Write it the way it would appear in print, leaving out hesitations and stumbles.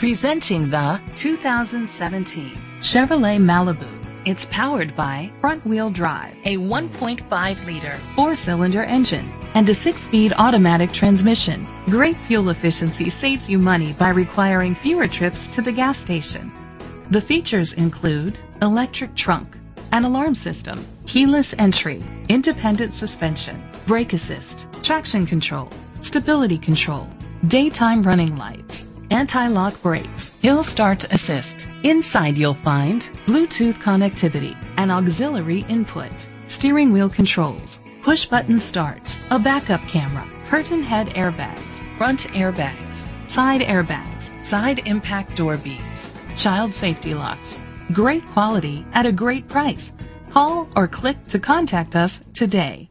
Presenting the 2017 Chevrolet Malibu. It's powered by front-wheel drive, a 1.5-liter four-cylinder engine, and a 6-speed automatic transmission. Great fuel efficiency saves you money by requiring fewer trips to the gas station. The features include electric trunk, an alarm system, keyless entry, independent suspension, brake assist, traction control, stability control, daytime running lights, anti-lock brakes, hill start assist. Inside you'll find Bluetooth connectivity, an auxiliary input, steering wheel controls, push button start, a backup camera, curtain head airbags, front airbags, side impact door beams, child safety locks. Great quality at a great price. Call or click to contact us today.